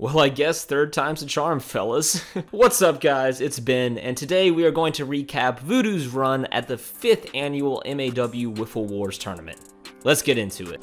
Well, I guess third time's a charm, fellas. What's up, guys? It's Ben, and today we are going to recap Voodoo's run at the 5th annual MAW Whiffle Wars tournament. Let's get into it.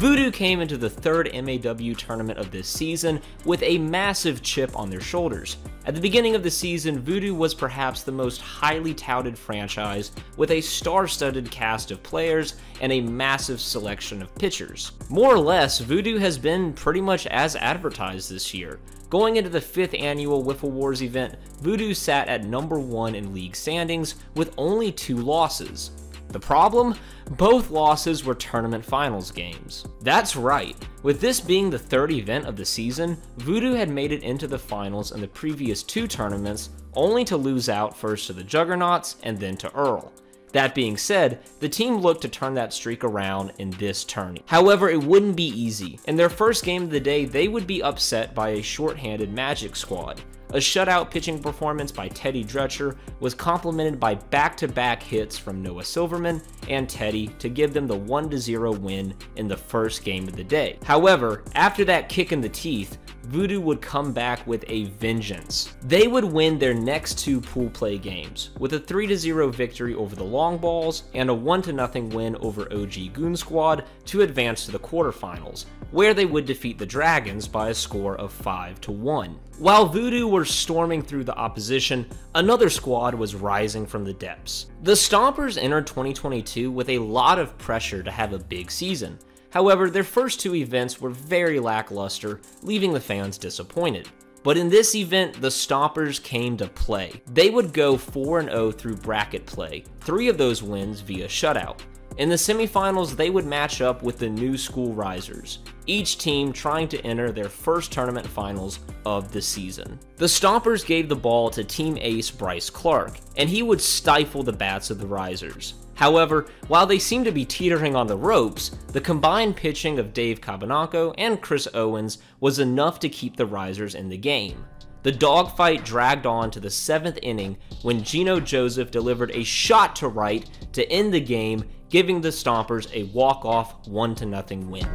Voodoo came into the 3rd MAW tournament of this season with a massive chip on their shoulders. At the beginning of the season, Voodoo was perhaps the most highly touted franchise, with a star-studded cast of players and a massive selection of pitchers. More or less, Voodoo has been pretty much as advertised this year. Going into the 5th annual Whiffle Wars event, Voodoo sat at number 1 in league standings with only 2 losses. The problem? Both losses were tournament finals games. That's right, with this being the 3rd event of the season, Voodoo had made it into the finals in the previous 2 tournaments, only to lose out first to the Juggernauts and then to Earl. That being said, the team looked to turn that streak around in this tourney. However, it wouldn't be easy. In their first game of the day, they would be upset by a shorthanded Magic Squad. A shutout pitching performance by Teddy Dretcher was complemented by back-to-back hits from Noah Silverman and Teddy to give them the 1-0 win in the first game of the day. However, after that kick in the teeth, Voodoo would come back with a vengeance. They would win their next 2 pool play games, with a 3-0 victory over the Long Balls and a 1-0 win over OG Goon Squad to advance to the quarterfinals, where they would defeat the Dragons by a score of 5-1. While Voodoo were storming through the opposition, another squad was rising from the depths. The Stompers entered 2022 with a lot of pressure to have a big season. However, their first 2 events were very lackluster, leaving the fans disappointed. But in this event, the Stompers came to play. They would go 4-0 through bracket play, 3 of those wins via shutout. In the semifinals, they would match up with the new school Risers, each team trying to enter their first tournament finals of the season. The Stompers gave the ball to team ace Bryce Clark, and he would stifle the bats of the Risers. However, while they seemed to be teetering on the ropes, the combined pitching of Dave Cabanaco and Chris Owens was enough to keep the Risers in the game. The dogfight dragged on to the 7th inning when Gino Joseph delivered a shot to right to end the game, giving the Stompers a walk-off 1-0 win.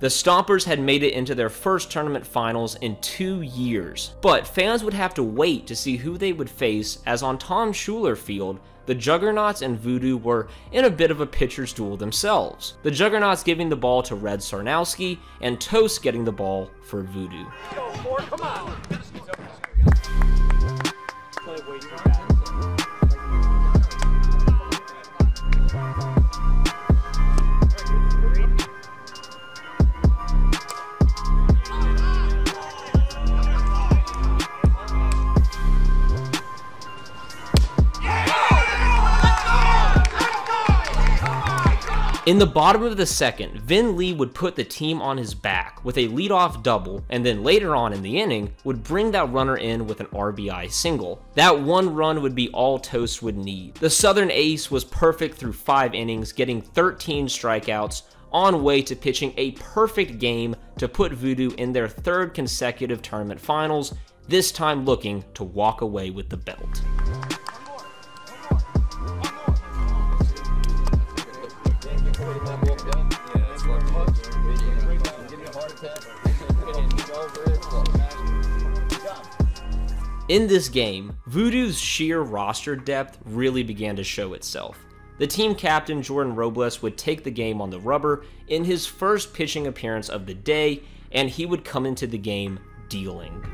The Stompers had made it into their first tournament finals in 2 years, but fans would have to wait to see who they would face, as on Tom Schuler Field, the Juggernauts and Voodoo were in a bit of a pitcher's duel themselves, the Juggernauts giving the ball to Red Sarnowski and Toast getting the ball for Voodoo. In the bottom of the 2nd, Vin Lee would put the team on his back with a leadoff double, and then later on in the inning would bring that runner in with an RBI single. That 1 run would be all Toast would need. The Southern ace was perfect through 5 innings, getting 13 strikeouts on way to pitching a perfect game to put Voodoo in their 3rd consecutive tournament finals, this time looking to walk away with the belt. In this game, Voodoo's sheer roster depth really began to show itself. The team captain Jordan Robles would take the game on the rubber in his first pitching appearance of the day, and he would come into the game dealing.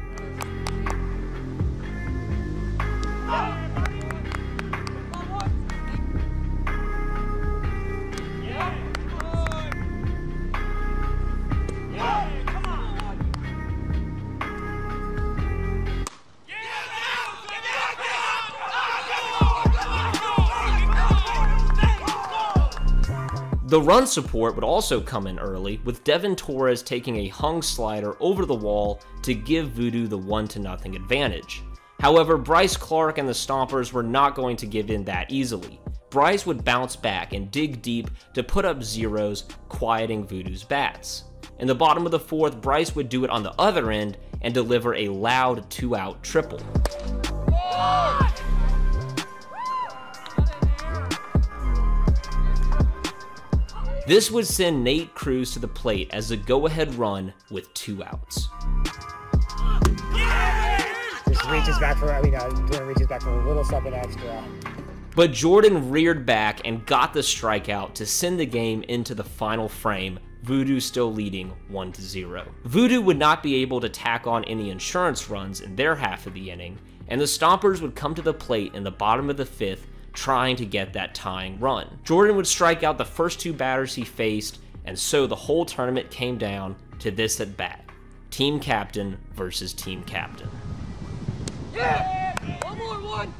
The run support would also come in early, with Devin Torres taking a hung slider over the wall to give Voodoo the 1-0 advantage. However, Bryce Clark and the Stompers were not going to give in that easily. Bryce would bounce back and dig deep to put up zeros, quieting Voodoo's bats. In the bottom of the fourth, Bryce would do it on the other end and deliver a loud two-out triple. This would send Nate Cruz to the plate as a go-ahead run with two outs. Just reaches back for, reaches back for a little something extra. But Jordan reared back and got the strikeout to send the game into the final frame, Voodoo still leading 1-0. Voodoo would not be able to tack on any insurance runs in their half of the inning, and the Stompers would come to the plate in the bottom of the fifth, trying to get that tying run. Jordan would strike out the first two batters he faced, and so the whole tournament came down to this at bat. Team captain versus team captain. Yeah! One more, one!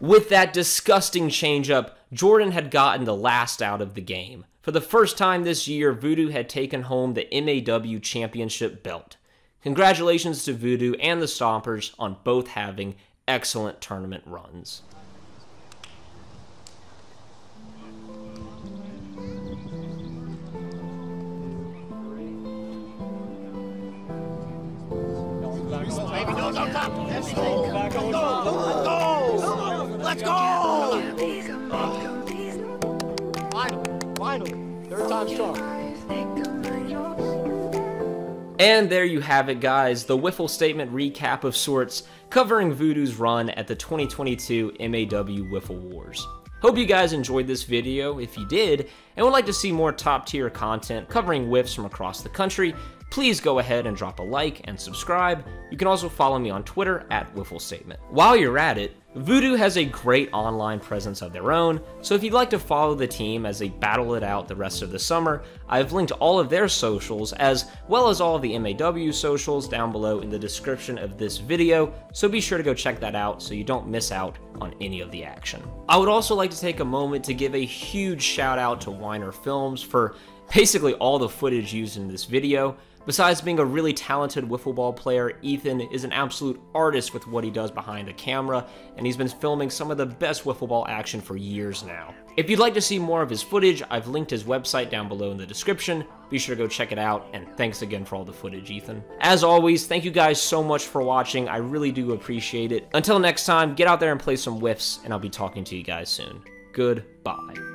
With that disgusting changeup, Jordan had gotten the last out of the game. For the first time this year, Voodoo had taken home the MAW Championship belt. Congratulations to Voodoo and the Stompers on both having excellent tournament runs. Let's go! Finally, third time strong. And there you have it, guys. The Wiffle Statement recap of sorts, covering Voodoo's run at the 2022 MAW Whiffle Wars. Hope you guys enjoyed this video. If you did, and would like to see more top-tier content covering whiffs from across the country, please go ahead and drop a like and subscribe. You can also follow me on Twitter at Wiffle Statement. While you're at it, Voodoo has a great online presence of their own, so if you'd like to follow the team as they battle it out the rest of the summer, I've linked all of their socials as well as all of the MAW socials down below in the description of this video, so be sure to go check that out so you don't miss out on any of the action. I would also like to take a moment to give a huge shout out to Winer Films for basically all the footage used in this video. Besides being a really talented wiffle ball player, Ethan is an absolute artist with what he does behind the camera, and he's been filming some of the best wiffle ball action for years now. If you'd like to see more of his footage, I've linked his website down below in the description. Be sure to go check it out, and thanks again for all the footage, Ethan. As always, thank you guys so much for watching. I really do appreciate it. Until next time, get out there and play some whiffs, and I'll be talking to you guys soon. Goodbye.